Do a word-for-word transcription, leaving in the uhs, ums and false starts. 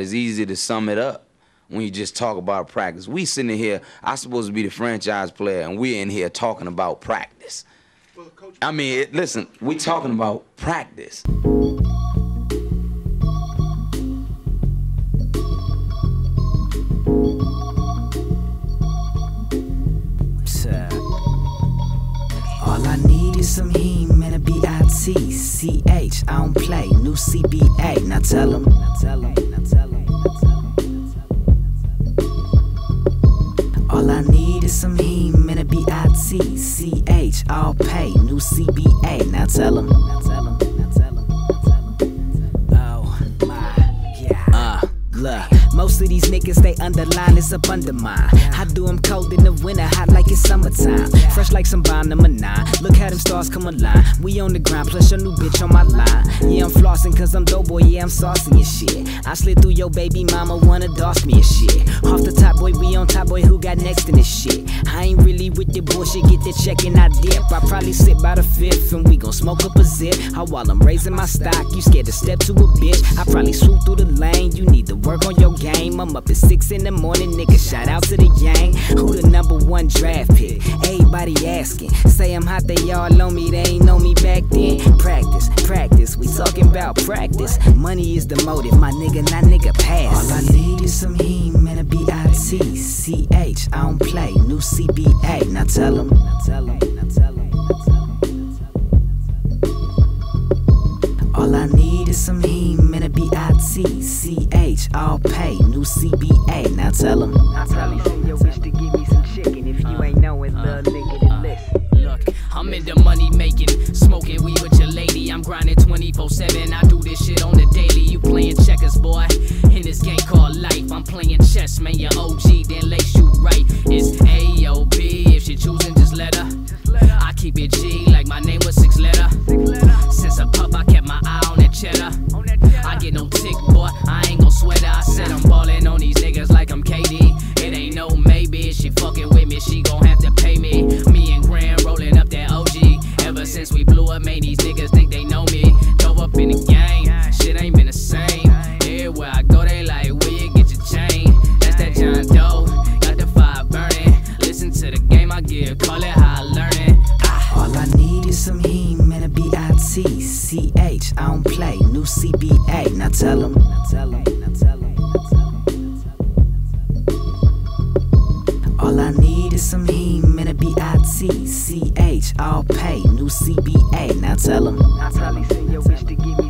It's easy to sum it up when you just talk about practice. We sitting here, I'm supposed to be the franchise player, and we're in here talking about practice. Well, Coach, I mean, it, listen, we're talking about practice. All I need is some heme and a B I T C H. I don't play, new C B A. Now tell him, now tell him, now tell him. All I need is some heme and a B I T C H. I'll pay, new C B A. Now tell him, now tell him, now tell him, now tell him. Oh my God. Uh, look. Most of these niggas, they underline, it's up under mine. I do them cold in the winter, hot like it's summertime. Fresh like some bond number nine. Look how them stars come alive. We on the grind, plus your new bitch on my line. Yeah, I'm flossing cause I'm dope boy, yeah, I'm saucing and shit. I slid through your baby mama, wanna doss me and shit. Off the top, boy, we on top, boy, who got next in this shit? I ain't really with the bullshit, get the check and I dip. I probably sit by the fifth and we gon' smoke up a zip. How while I'm raising my stock, you scared to step to a bitch. I probably swoop through the lane, you need to work on your game. I'm up at six in the morning, nigga, shout out to the gang. Who the number one draft pick? Everybody asking. Say I'm hot, they all on me, they ain't know me back then. Practice, practice, we talking about practice. Money is the motive, my nigga, not nigga pass. All I need is some heme and a B I T C H. I don't play, new C B A, now tell them, now tell them, now tell them. All I need is some heme and a B I T C H. I'll pay, new C B A. Now tell him. I probably send your bitch to give me some chicken. If you ain't know it, little nigga, then listen. Look, I'm into money making, smoking weed with your lady. I'm grinding twenty-four seven. I do this shit on the daily. You playing checkers, boy, in this game called life. I'm playing chess, man. Your O G then lace you right. It's A O B. If she choosing, just let her. I keep it G like my name was six letter. Since a pup, I kept my eye on that cheddar. I get no tick, boy, I ain't gon' sweat her. I said I'm ballin' on these niggas like I'm K D. It ain't no maybe, she fuckin' with me, she gon' have to pay me. Me and Gran rollin' up that O G. Ever since we blew up, man, these niggas think they know me. Dove up in the game, shit ain't been the same. Everywhere I go, they like, where you get your chain? That's that John Doe, got the fire burning. Listen to the game I give, call it how I learn it. All I need is some heme and a B I T C H. I don't play, new C B A. Now tell him, now tell him, now tell him, now tell him. All I need is some heme and a B I T C H. I'll pay, new C B A. Now tell him. I probably send your bitch to give me